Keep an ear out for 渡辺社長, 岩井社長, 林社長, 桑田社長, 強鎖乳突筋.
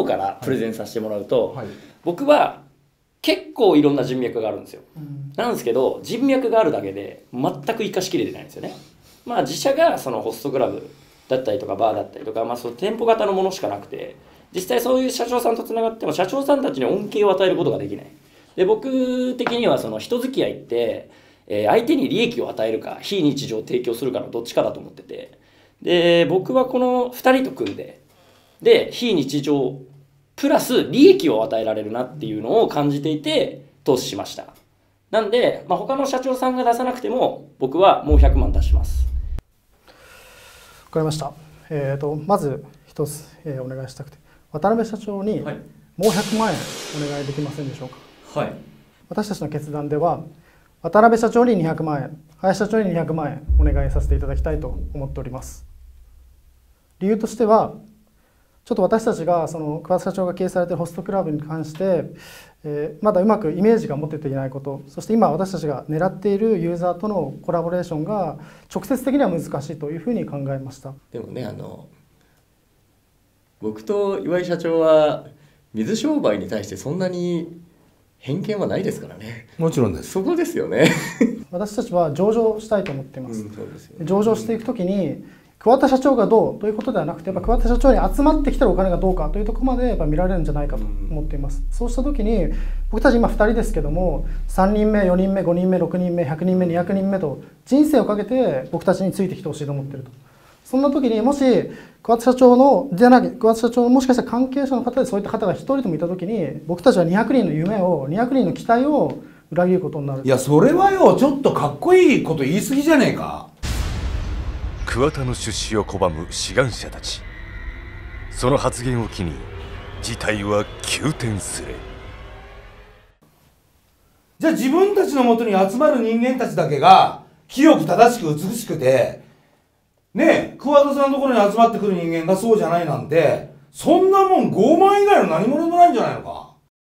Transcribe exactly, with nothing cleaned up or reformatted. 方からプレゼンさせてもらうと、はいはい、僕は結構いろんな人脈があるんですよ、うん、なんですけど人脈があるだけで全く生かしきれてないんですよね。まあ自社がそのホストクラブだったりとかバーだったりとか、まあ、その店舗型のものしかなくて、実際そういう社長さんとつながっても社長さんたちに恩恵を与えることができない。で僕的にはその人付き合いって、えー、相手に利益を与えるか非日常を提供するかのどっちかだと思ってて、で僕はこのふたりと組んでで非日常プラス利益を与えられるなっていうのを感じていて投資しました。なんで、まあ、他の社長さんが出さなくても僕はもうひゃくまん出します。わかりました、えー、とまず一つ、えー、お願いしたくて渡辺社長に、はい、もうひゃくまんえんお願いできませんでしょうか。はい、私たちの決断では渡辺社長ににひゃくまんえん、林社長ににひゃくまんえんお願いさせていただきたいと思っております。理由としてはちょっと私たちがその桑田社長が経営されているホストクラブに関して、えー、まだうまくイメージが持てていないこと、そして今私たちが狙っているユーザーとのコラボレーションが直接的には難しいというふうに考えました。でもね、あの僕と岩井社長は水商売に対してそんなに偏見はないですからね。もちろんです。そこですよね。私たちは上場したいと思っています。うん、そうですよね。上場していくときに桑田社長がどうということではなくて、やっぱ桑田社長に集まってきたらお金がどうかというところまでやっぱ見られるんじゃないかと思っています。うん、そうしたときに僕たち今ふたりですけどもさんにんめよにんめごにんめろくにんめひゃくにんめにひゃくにんめと人生をかけて僕たちについてきてほしいと思っていると。そんな時にもし桑田社長のじゃなく桑田社長のもしかしたら関係者の方でそういった方がひとりでもいた時に僕たちはにひゃくにんの夢をにひゃくにんの期待を裏切ることになる。いやそれはよ、ちょっとかっこいいこと言い過ぎじゃねえか。桑田の出資を拒む志願者たち、その発言を機に事態は急転する。じゃあ自分たちのもとに集まる人間たちだけが清く正しく美しくてねえ、桑田さんのところに集まってくる人間がそうじゃないなんて、そんなもん傲慢以外の何者もないんじゃないのか。